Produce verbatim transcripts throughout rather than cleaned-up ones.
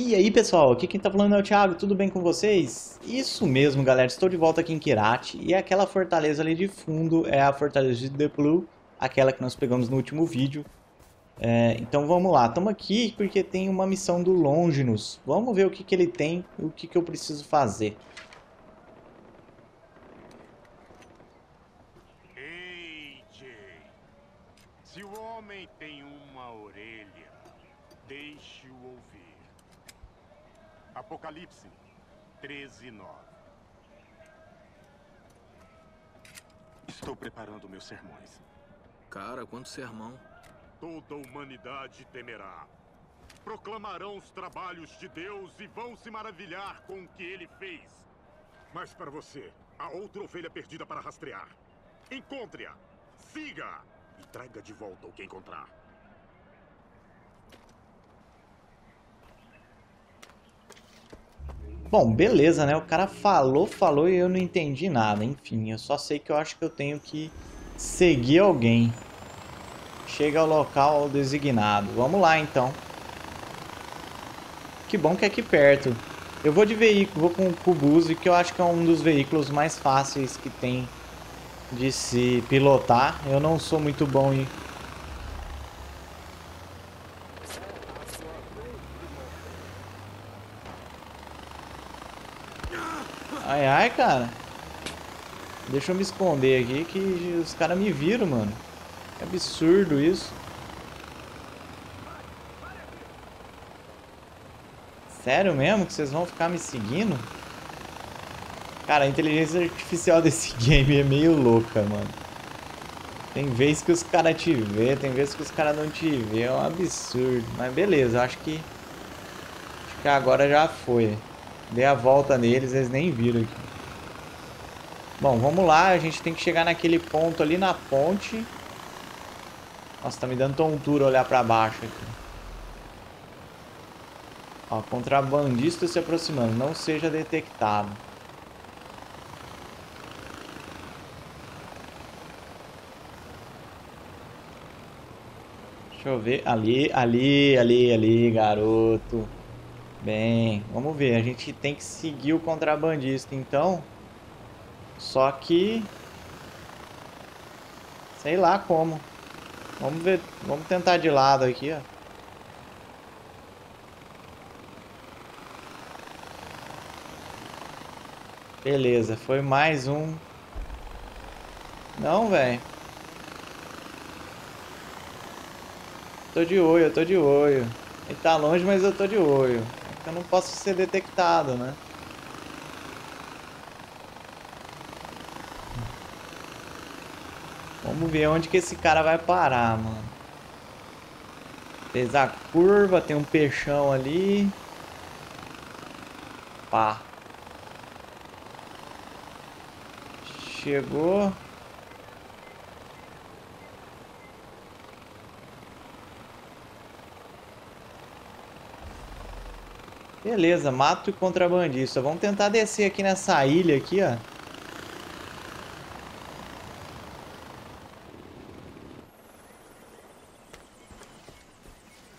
E aí pessoal, aqui quem tá falando é o Thiago, tudo bem com vocês? Isso mesmo galera, estou de volta aqui em Kirati e aquela fortaleza ali de fundo é a fortaleza de The Blue, aquela que nós pegamos no último vídeo. É, então vamos lá, estamos aqui porque tem uma missão do Longinus, vamos ver o que, que ele tem e o que, que eu preciso fazer. Ei, E J, se o homem tem uma orelha, deixe-o ouvir. Apocalipse treze, nove. Estou preparando meus sermões. Cara, quanto sermão! Toda a humanidade temerá. Proclamarão os trabalhos de Deus e vão se maravilhar com o que ele fez. Mas para você, há outra ovelha perdida para rastrear. Encontre-a, siga-a e traga de volta o que encontrar. Bom, beleza, né? O cara falou, falou e eu não entendi nada. Enfim, eu só sei que eu acho que eu tenho que seguir alguém. Chega ao local designado. Vamos lá, então. Que bom que é aqui perto. Eu vou de veículo, vou com o Kubuze, que eu acho que é um dos veículos mais fáceis que tem de se pilotar. Eu não sou muito bom em... Ai, ai, cara. Deixa eu me esconder aqui que os caras me viram, mano. Que absurdo isso. Sério mesmo que vocês vão ficar me seguindo? Cara, a inteligência artificial desse game é meio louca, mano. Tem vez que os caras te vê, tem vez que os caras não te vê. É um absurdo. Mas beleza, acho que... Acho que agora já foi. Dei a volta neles, eles nem viram aqui. Bom, vamos lá. A gente tem que chegar naquele ponto ali na ponte. Nossa, tá me dando tontura olhar pra baixo aqui. Ó, contrabandista se aproximando. Não seja detectado. Deixa eu ver. Ali, ali, ali, ali, garoto. Bem, vamos ver, a gente tem que seguir o contrabandista, então, só que, sei lá como, vamos ver, vamos tentar de lado aqui, ó. Beleza, foi mais um, não, velho, tô de olho, eu tô de olho, ele tá longe, mas eu tô de olho. Eu não posso ser detectado, né? Vamos ver onde que esse cara vai parar, mano. Fez a curva, tem um peixão ali. Pá. Chegou. Beleza, mato e contrabandista. Vamos tentar descer aqui nessa ilha aqui, ó.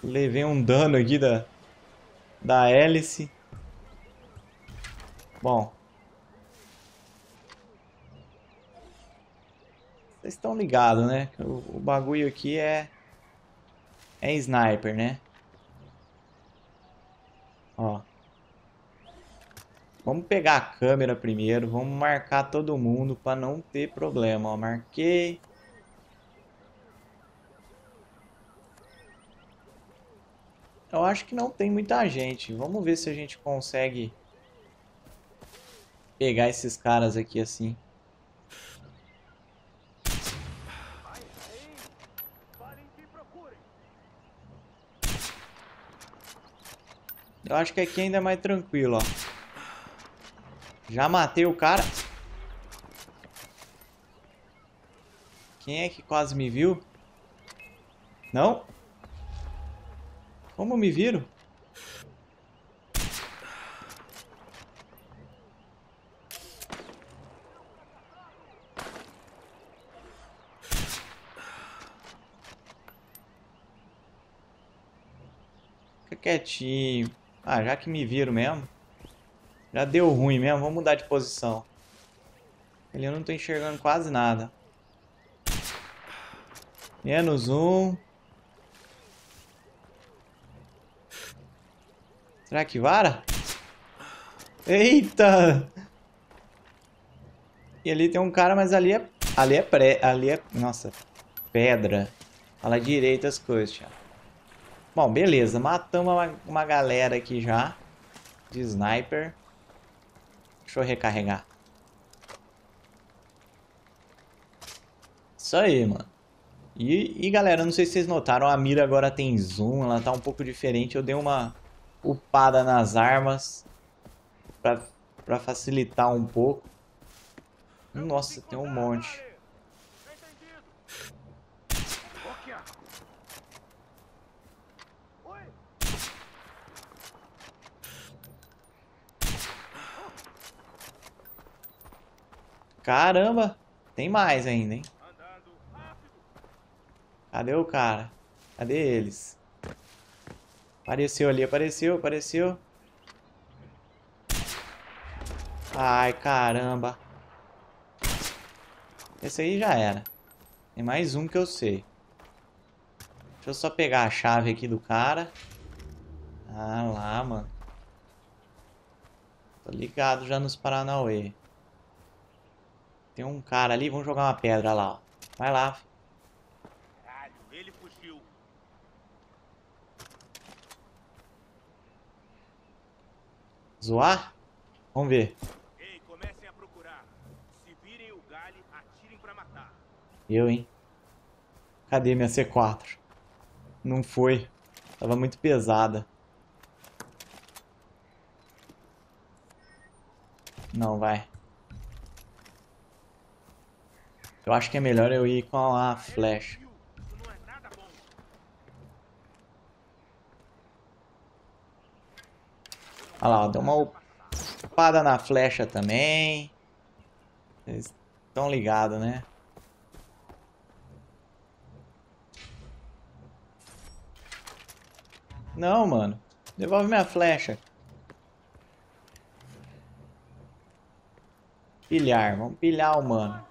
Levei um dano aqui da, da hélice. Bom. Vocês estão ligados, né? O, o bagulho aqui é... É sniper, né? Ó, vamos pegar a câmera primeiro, vamos marcar todo mundo para não ter problema, ó, marquei. Eu acho que não tem muita gente, vamos ver se a gente consegue pegar esses caras aqui assim. Eu acho que aqui ainda é mais tranquilo, ó. Já matei o cara. Quem é que quase me viu? Não? Como me viram? Fica quietinho. Ah, já que me viro mesmo. Já deu ruim mesmo, vamos mudar de posição. Ele eu não tô enxergando quase nada. Menos um. Será que vara? Eita! E ali tem um cara, mas ali é... Ali é pré... Ali é... Nossa. Pedra. Fala direito as coisas, Thiago. Bom, beleza. Matamos uma, uma galera aqui já. De sniper. Deixa eu recarregar. Isso aí, mano. E, e galera, não sei se vocês notaram, a mira agora tem zoom, ela tá um pouco diferente. Eu dei uma upada nas armas pra, pra facilitar um pouco. Nossa, tem um monte. Caramba, tem mais ainda, hein? Cadê o cara? Cadê eles? Apareceu ali, apareceu, apareceu. Ai, caramba. Esse aí já era. Tem mais um que eu sei. Deixa eu só pegar a chave aqui do cara. Ah lá, mano. Tô ligado já nos Paranauê. Tem um cara ali, vamos jogar uma pedra lá, ó. Vai lá. Zoar? Vamos ver. Ei, comecem a procurar. Se virem o Gale, atirem pra matar. Eu, hein? Cadê minha C quatro? Não foi. Tava muito pesada. Não, vai. Eu acho que é melhor eu ir com a flecha. Olha lá, deu uma espada na flecha também. Vocês estão ligados, né? Não, mano. Devolve minha flecha. Pilhar. Vamos pilhar o mano.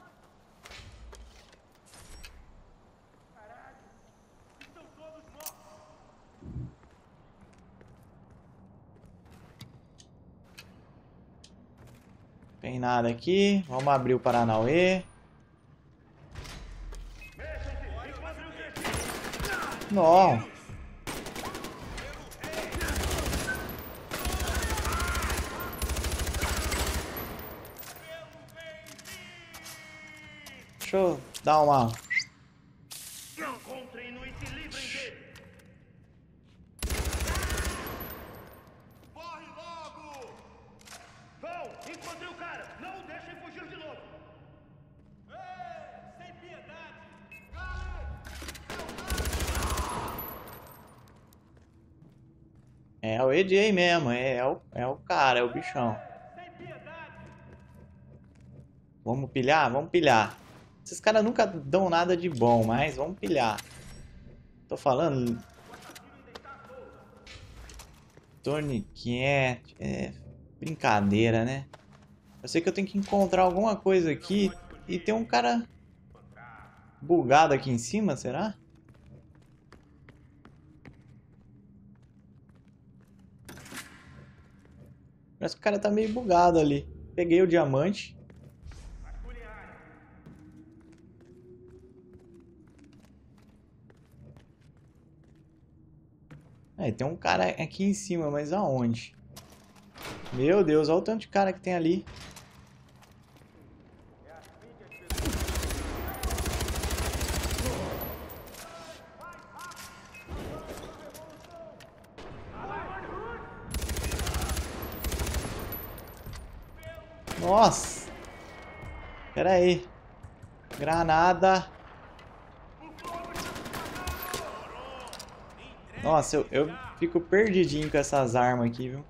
Tem nada aqui, vamos abrir o Paranauê. Não. Deixa eu dar uma... É o E J mesmo, é, é, o, é o cara, é o bichão. Vamos pilhar? Vamos pilhar. Esses caras nunca dão nada de bom, mas vamos pilhar. Tô falando... Torniquete... É... Brincadeira, né? Eu sei que eu tenho que encontrar alguma coisa aqui. E tem um cara... Bugado aqui em cima, será? Mas o cara tá meio bugado ali. Peguei o diamante. Aí, tem um cara aqui em cima, mas aonde? Meu Deus, olha o tanto de cara que tem ali. Nossa! Pera aí. Granada. Nossa, eu, eu fico perdidinho com essas armas aqui, viu?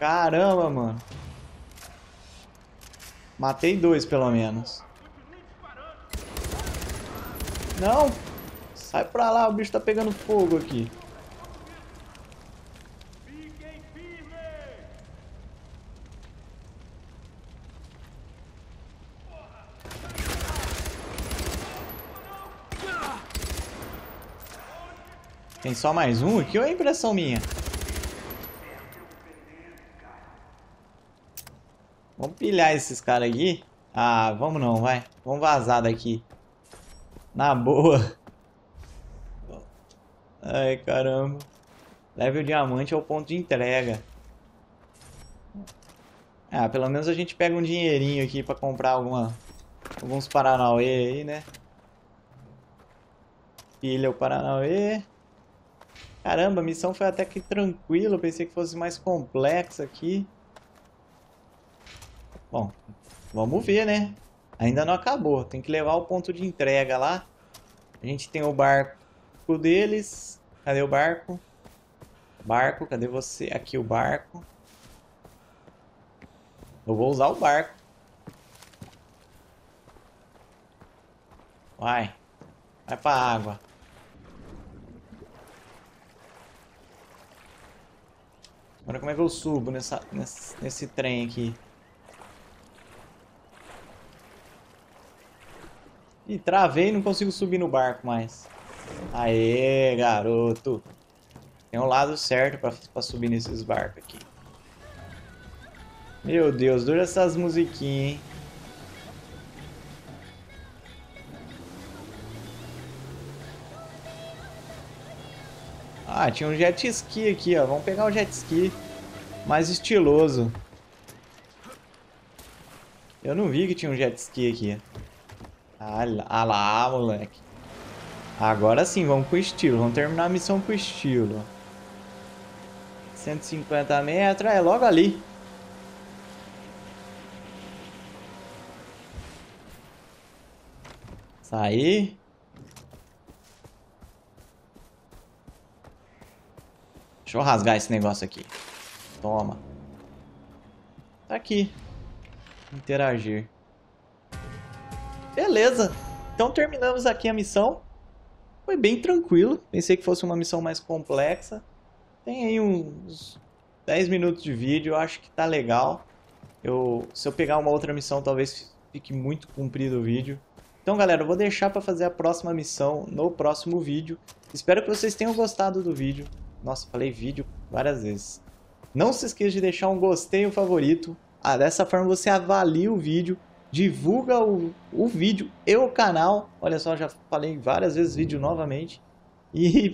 Caramba, mano. Matei dois, pelo menos. Não! Sai pra lá, o bicho tá pegando fogo aqui. Tem só mais um aqui ou é impressão minha? Vamos pilhar esses caras aqui. Ah, vamos não, vai. Vamos vazar daqui. Na boa. Ai, caramba. Leve o diamante ao ponto de entrega. Ah, pelo menos a gente pega um dinheirinho aqui pra comprar alguma, alguns Paranauê aí, né? Pilha o Paranauê. Caramba, a missão foi até que tranquila, eu pensei que fosse mais complexa aqui. Bom, vamos ver, né? Ainda não acabou, tem que levar o ponto de entrega lá. A gente tem o barco deles. Cadê o barco? Barco, cadê você? Aqui o barco. Eu vou usar o barco. Vai, vai pra água. Agora como é que eu subo nessa, nesse, nesse trem aqui? Ih, travei e não consigo subir no barco mais. Aê, garoto. Tem um lado certo pra, pra subir nesses barcos aqui. Meu Deus, dura essas musiquinhas, hein? Ah, tinha um jet ski aqui, ó. Vamos pegar um jet ski mais estiloso. Eu não vi que tinha um jet ski aqui. Ah lá, ah lá, moleque. Agora sim, vamos com estilo. Vamos terminar a missão com estilo. cento e cinquenta metros, é logo ali. Saí. Deixa eu rasgar esse negócio aqui. Toma. Tá aqui. Interagir. Beleza. Então terminamos aqui a missão. Foi bem tranquilo. Pensei que fosse uma missão mais complexa. Tem aí uns dez minutos de vídeo. Eu acho que tá legal. Eu, se eu pegar uma outra missão, talvez fique muito comprido o vídeo. Então, galera, eu vou deixar para fazer a próxima missão no próximo vídeo. Espero que vocês tenham gostado do vídeo. Nossa, falei vídeo várias vezes. Não se esqueça de deixar um gostei e um favorito. Ah, dessa forma você avalia o vídeo, divulga o, o vídeo e o canal. Olha só, já falei várias vezes vídeo novamente. E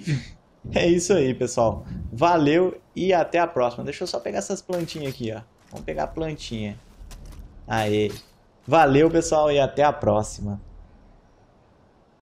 é isso aí, pessoal. Valeu e até a próxima. Deixa eu só pegar essas plantinhas aqui, ó. Vamos pegar a plantinha. Aê. Valeu, pessoal, e até a próxima.